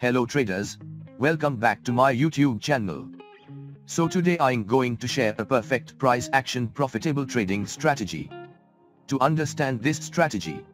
Hello traders, welcome back to my YouTube channel. So today I'm going to share a perfect price action profitable trading strategy. To understand this strategy,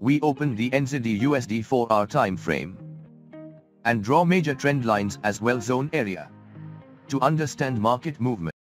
we open the NZD/USD 4-hour time frame and draw major trend lines as well zone area to understand market movement.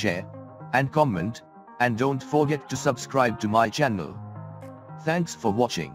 share, and comment, and don't forget to subscribe to my channel. Thanks for watching.